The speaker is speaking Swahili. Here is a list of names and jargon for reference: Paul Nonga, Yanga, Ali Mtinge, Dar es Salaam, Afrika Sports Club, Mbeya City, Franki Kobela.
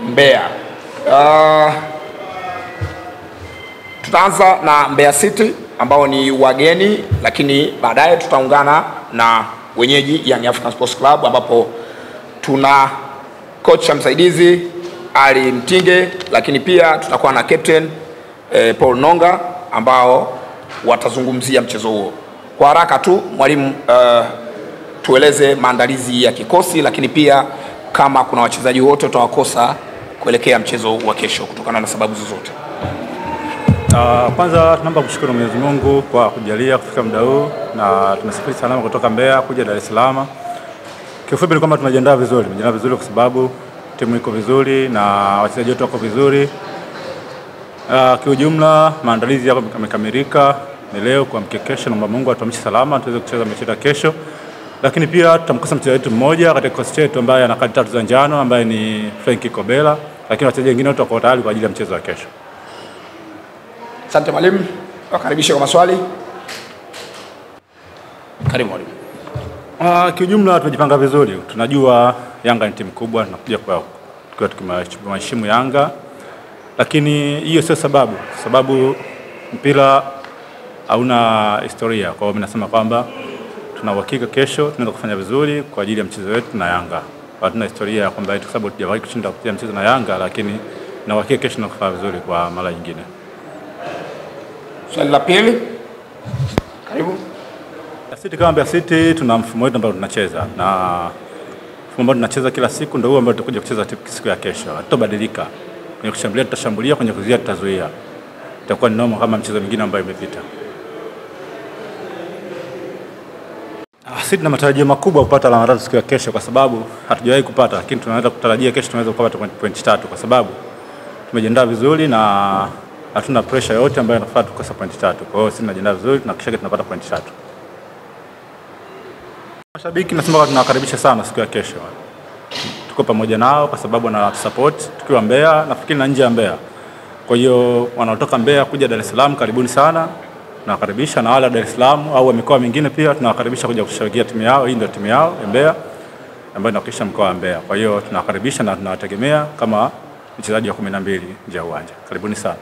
Mbeya. Tutaanza na Mbeya City ambao ni wageni, lakini baadaye tutaungana na wenyeji ya Afrika Sports Club ambapo tuna coach msaidizi Ali Mtinge, lakini pia tutakuwa na captain Paul Nonga ambao watazungumzia mchezo huo. Kwa haraka tu mwalimu, tueleze maandalizi ya kikosi, lakini pia kama kuna wachezaji wote tutawakosa kuelekea mchezo wa kesho kutokana na sababu zozote. Kwanza tunaomba kushukuru Mwenyezi Mungu kwa kujalia kufika muda huu, na tunasafiri salama kutoka Mbeya kuja Dar es Salaam. Kifupi ni kwamba tunajiandaa vizuri, kwa sababu timu iko vizuri na wachezaji wote wako vizuri. Kwa ujumla maandalizi yako yamekamilika leo kwa mkekesho, na Mungu atuamshe salama tuweze kucheza mechi ya kesho. Lakini pia tutamkosa mchezaji wetu mmoja katika kikosi chetu ambaye ana kadi 3 za njano, ambaye ni Franki Kobela, lakini wachezaji wengine wote wako tayari kwa ajili ya mchezo wa kesho. Asante mwalimu, wakaribisha kwa maswali. Karibu mwalimu. Kwa ujumla tumejipanga vizuri. Tunajua Yanga ni timu kubwa, tunakuja kwa tukimheshimu Yanga. Lakini hiyo sio sababu. Sababu mpira hauna historia. Kwa hiyo mimi nasema kwamba tuna uhakika kesho tunaweza kufanya vizuri kwa ajili ya mchezo wetu na Yanga. Hatuna historia ya kwamba kwa sababu tujawahi kushinda kupitia mchezo na Yanga, lakini na uhakika kesho tunafanya vizuri kwa mara nyingine. Swali la pili. Karibu. Sisi kama Mbeya City tuna mfumo wetu ambao tunacheza, na mfumo ambao tunacheza kila siku ndio huo ambao tutakuja kucheza siku ya kesho. Hatabadilika. Kwenye kushambulia tutashambulia, kwenye kuzuia tutazuia. Itakuwa ni normal kama mchezo mwingine ambao umepita. Sisi tuna matarajio makubwa kupata alama tatu siku ya kesho, kwa sababu hatujawahi kupata, lakini tunaweza kutarajia kesho tunaweza kupata point 3 kwa sababu tumejiandaa vizuri na hatuna pressure yote ambayo inafaa tukosa point 3. Kwa hiyo sisi tunajiandaa vizuri, tunahakikisha tunapata point 3. Mashabiki nasema tunawakaribisha sana siku ya kesho. Tuko pamoja nao kwa sababu wana support tukiwa Mbeya, nafikiri na nje ya Mbeya. Kwa hiyo wanaotoka Mbeya kuja Dar es Salaam karibuni sana. Tunawakaribisha, na wale Dar es Salaam au mikoa mingine pia tunawakaribisha kuja kushabikia timu yao. Hii ndio timu yao Mbeya ambayo inawakilisha mkoa wa Mbeya. Kwa hiyo tunawakaribisha na tunawategemea kama mchezaji wa 12 nje ya uwanja. Karibuni sana.